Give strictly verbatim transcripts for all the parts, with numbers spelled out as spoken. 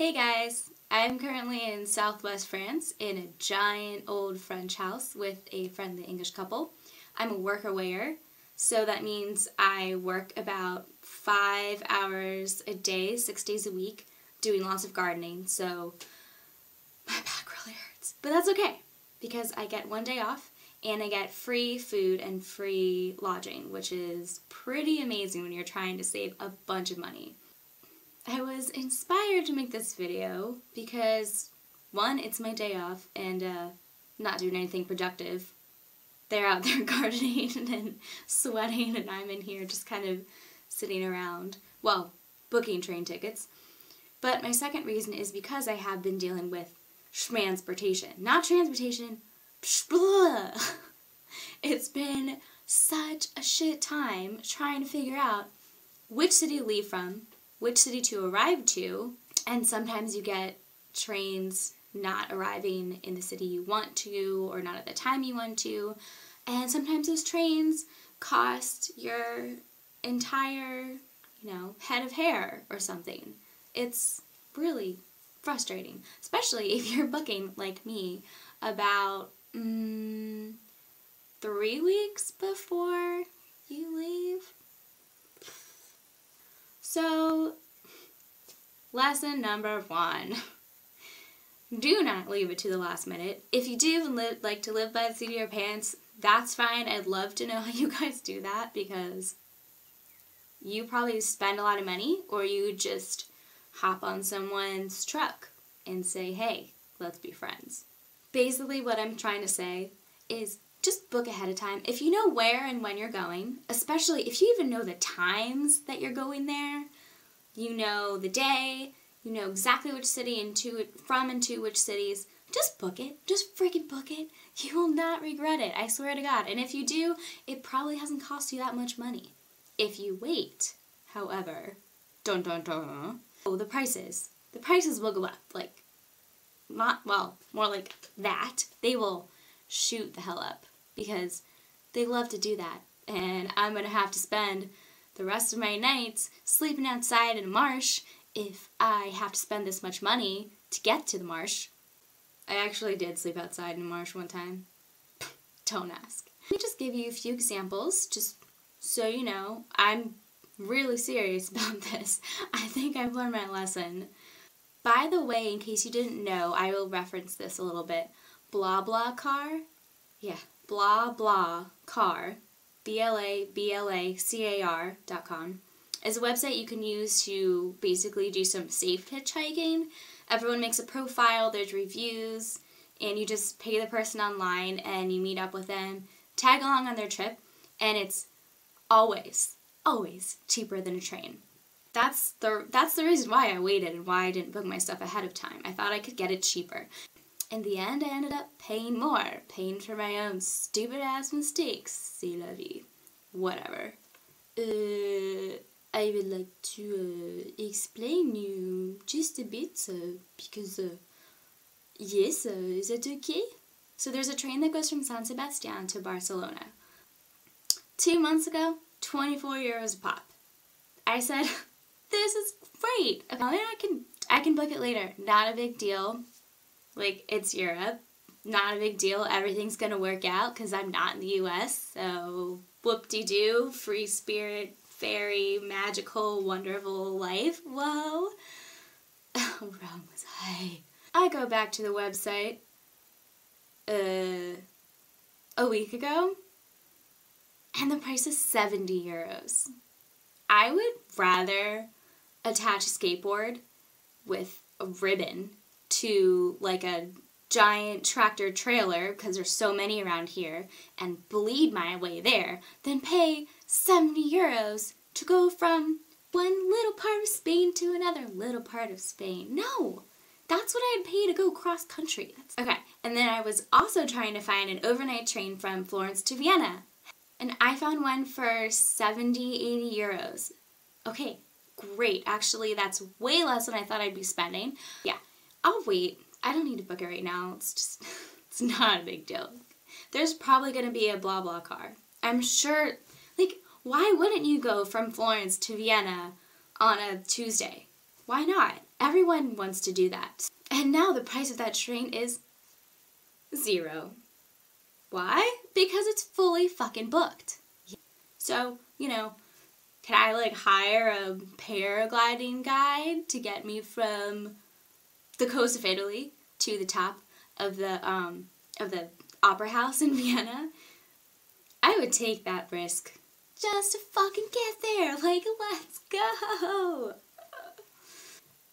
Hey guys, I'm currently in southwest France in a giant old French house with a friendly English couple. I'm a workawayer, so that means I work about five hours a day, six days a week, doing lots of gardening, so my back really hurts. But that's okay, because I get one day off and I get free food and free lodging, which is pretty amazing when you're trying to save a bunch of money. I was inspired to make this video because, one, it's my day off and uh, not doing anything productive. They're out there gardening and sweating and I'm in here just kind of sitting around, well, booking train tickets. But my second reason is because I have been dealing with schmansportation. Not transportation, psh, it's been such a shit time trying to figure out which city to leave from, which city to arrive to, and sometimes you get trains not arriving in the city you want to or not at the time you want to, and sometimes those trains cost your entire, you know, head of hair or something. It's really frustrating, especially if you're booking, like me, about mm, three weeks before you leave. So, lesson number one, do not leave it to the last minute. If you do and live, like to live by the seat of your pants, that's fine. I'd love to know how you guys do that because you probably spend a lot of money or you just hop on someone's truck and say, hey, let's be friends. Basically what I'm trying to say is just book ahead of time. If you know where and when you're going, especially if you even know the times that you're going there, you know the day, you know exactly which city and to from and to which cities, just book it. Just freaking book it. You will not regret it. I swear to God. And if you do, it probably hasn't cost you that much money. If you wait, however, dun dun dun, oh, the prices. The prices will go up. Like, not, well, more like that. They will shoot the hell up, because they love to do that, and I'm gonna have to spend the rest of my nights sleeping outside in a marsh if I have to spend this much money to get to the marsh. I actually did sleep outside in a marsh one time. Don't ask. Let me just give you a few examples, just so you know, I'm really serious about this. I think I've learned my lesson. By the way, in case you didn't know, I will reference this a little bit. BlaBlaCar, yeah, BlaBlaCar, B L A B L A C A R dot com is a website you can use to basically do some safe hitchhiking. Everyone makes a profile, there's reviews, and you just pay the person online and you meet up with them, tag along on their trip, and it's always, always cheaper than a train. That's the, that's the reason why I waited and why I didn't book my stuff ahead of time. I thought I could get it cheaper. In the end, I ended up paying more, paying for my own stupid-ass mistakes. C'est la vie. Whatever. Uh, I would like to uh, explain you just a bit, uh, because, uh, yes, uh, is that okay? So there's a train that goes from San Sebastian to Barcelona. Two months ago, twenty-four euros a pop. I said, this is great. Okay, I can, I can book it later. Not a big deal. Like, it's Europe, not a big deal, everything's gonna work out because I'm not in the U S, so whoop-de-doo, free spirit, fairy, magical, wonderful life, whoa. How wrong was I? I go back to the website, uh, a week ago, and the price is seventy euros. I would rather attach a skateboard with a ribbon to like a giant tractor trailer, because there's so many around here, and bleed my way there, then pay seventy euros to go from one little part of Spain to another little part of Spain. No! That's what I'd pay to go cross country. That's okay, and then I was also trying to find an overnight train from Florence to Vienna, and I found one for seventy, eighty euros. Okay, great. Actually, that's way less than I thought I'd be spending. Yeah. I'll wait. I don't need to book it right now. It's just, it's not a big deal. There's probably going to be a BlaBlaCar. I'm sure, like, why wouldn't you go from Florence to Vienna on a Tuesday? Why not? Everyone wants to do that. And now the price of that train is zero. Why? Because it's fully fucking booked. So, you know, can I like hire a paragliding guide to get me from the coast of Italy to the top of the um of the opera house in Vienna? I would take that risk just to fucking get there. Like, let's go.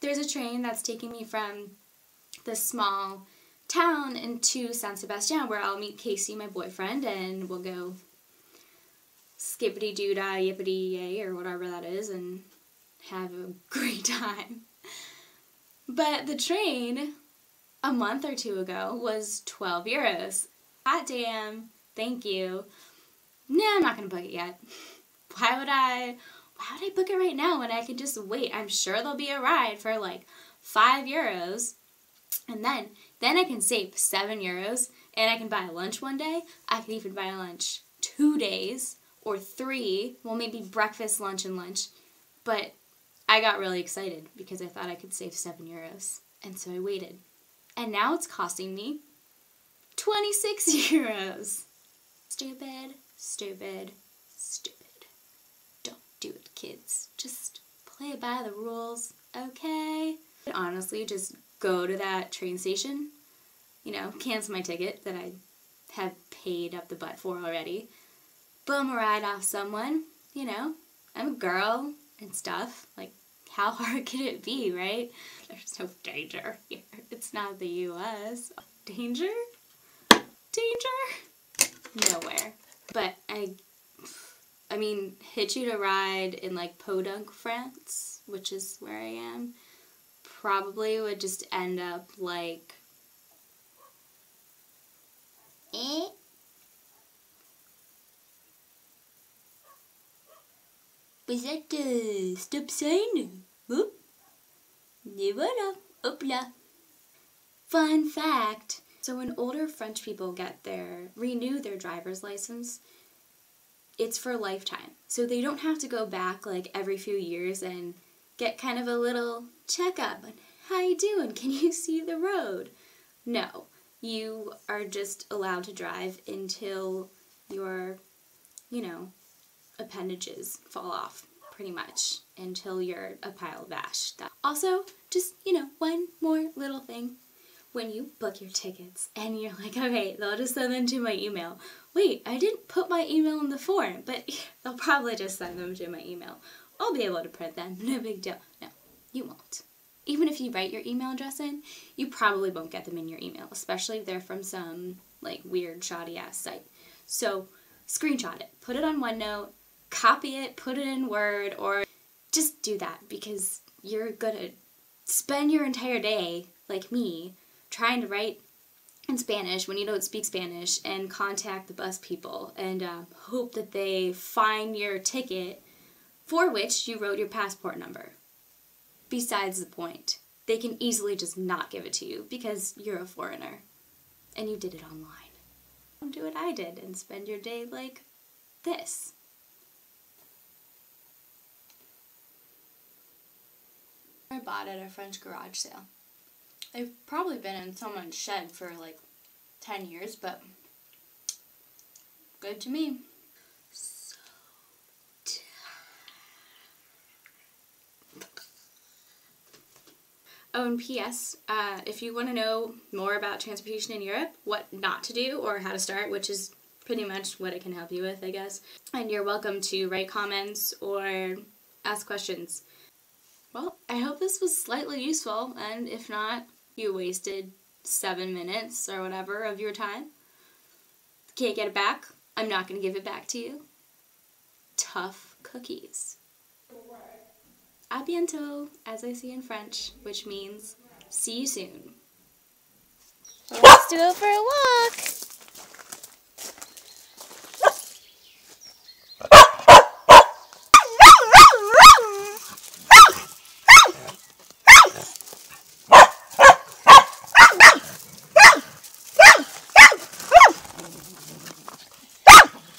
There's a train that's taking me from the small town into San Sebastian, where I'll meet Casey, my boyfriend, and we'll go skippity-doo-dah, yippity-yay, or whatever that is, and have a great time. But the train, a month or two ago, was twelve euros. Hot damn, thank you. No, I'm not gonna book it yet. Why would I, why would I book it right now when I could just wait? I'm sure there'll be a ride for like five euros, and then, then I can save seven euros, and I can buy lunch one day. I can even buy lunch two days, or three, well maybe breakfast, lunch, and lunch. But I got really excited because I thought I could save seven euros. And so I waited. And now it's costing me twenty-six euros. Stupid, stupid, stupid. Don't do it, kids. Just play by the rules, okay? I'd honestly just go to that train station, you know, cancel my ticket that I have paid up the butt for already. Bum a ride off someone, you know, I'm a girl and stuff, like how hard could it be, right? There's no danger here, it's not the U S Danger? Danger? Nowhere. But I, I mean, hitch you to ride in like Podunk, France, which is where I am, probably would just end up like, eh? Was that the stop sign? Whoop. Et voilà. Hop là. Fun fact. So when older French people get their, renew their driver's license, it's for a lifetime. So they don't have to go back like every few years and get kind of a little checkup. How you doing? Can you see the road? No. You are just allowed to drive until you're, you know, appendages fall off, pretty much, until you're a pile of ash. That also, just, you know, one more little thing. When you book your tickets and you're like, okay, they'll just send them to my email. Wait, I didn't put my email in the form, but they'll probably just send them to my email. I'll be able to print them, no big deal. No, you won't. Even if you write your email address in, you probably won't get them in your email, especially if they're from some, like, weird, shoddy-ass site. So, screenshot it. Put it on OneNote, copy it, put it in Word, or just do that because you're gonna spend your entire day, like me, trying to write in Spanish when you don't speak Spanish and contact the bus people and um, hope that they find your ticket for which you wrote your passport number. Besides the point, they can easily just not give it to you because you're a foreigner and you did it online. Don't do what I did and spend your day like this. I bought at a French garage sale. They've probably been in someone's shed for like ten years, but good to me. So tired. Oh, and P S Uh, if you want to know more about transportation in Europe, what not to do or how to start, which is pretty much what I can help you with, I guess. And you're welcome to write comments or ask questions. Well, I hope this was slightly useful, and if not, you wasted seven minutes or whatever of your time. Can't get it back. I'm not going to give it back to you. Tough cookies. A bientôt, as I see in French, which means see you soon. Let's do it for a walk!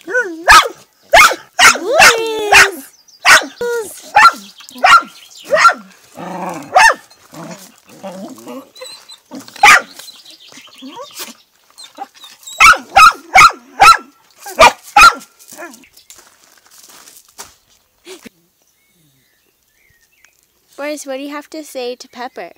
Wooies! Wooies! Boris, what do you have to say to Pepper?